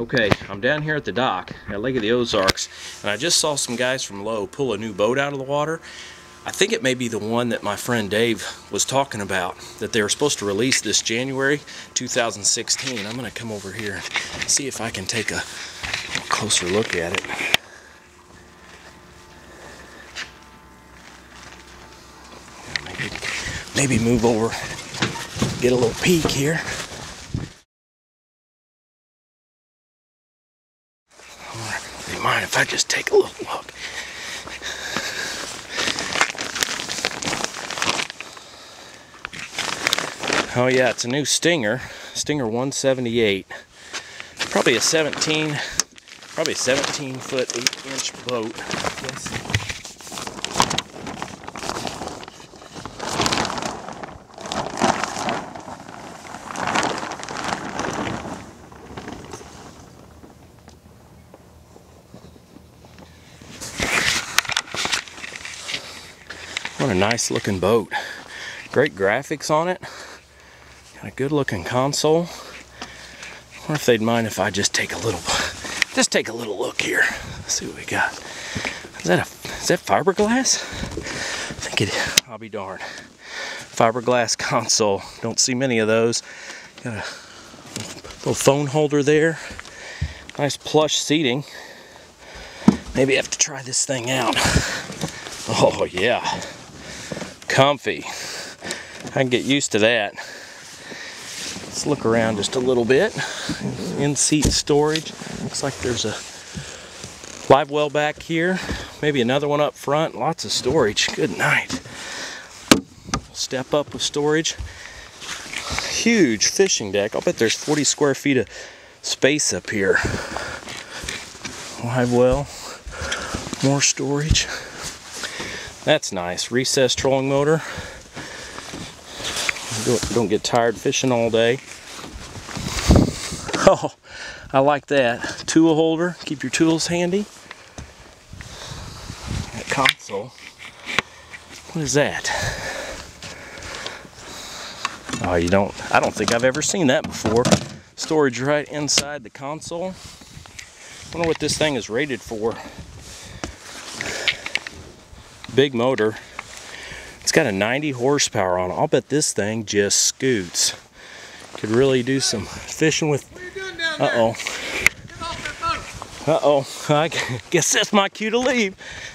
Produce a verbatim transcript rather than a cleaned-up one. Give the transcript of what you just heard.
Okay, I'm down here at the dock at Lake of the Ozarks, and I just saw some guys from Lowe pull a new boat out of the water. I think it may be the one that my friend Dave was talking about that they were supposed to release this January two thousand sixteen. I'm going to come over here and see if I can take a closer look at it. Maybe, maybe move over, get a little peek here. Do you mind if I just take a little look? Oh yeah, it's a new Stinger, Stinger one seventy-eight. Probably a seventeen, probably a seventeen foot, eight inch boat. What a nice looking boat. Great graphics on it. A good looking console. I wonder if they'd mind if I just take a little just take a little look here. Let's see what we got. Is that a is that fiberglass? I think it I'll be darned. Fiberglass console. Don't see many of those. Got a little phone holder there. Nice plush seating. Maybe I have to try this thing out. Oh yeah. Comfy. I can get used to that. Let's look around just a little bit. In-seat storage. Looks like there's a live well back here. Maybe another one up front. Lots of storage. Good night. Step up with storage. Huge fishing deck. I'll bet there's forty square feet of space up here. Live well. More storage. That's nice. Recessed trolling motor. Don't, don't get tired fishing all day. Oh, I like that. Tool holder, keep your tools handy. That console. What is that? Oh, you don't, I don't think I've ever seen that before. Storage right inside the console. I wonder what this thing is rated for. Big motor. It's got a ninety horsepower on it. I'll bet this thing just scoots. Could really do some fishing with. Uh oh. Uh oh. I guess that's my cue to leave.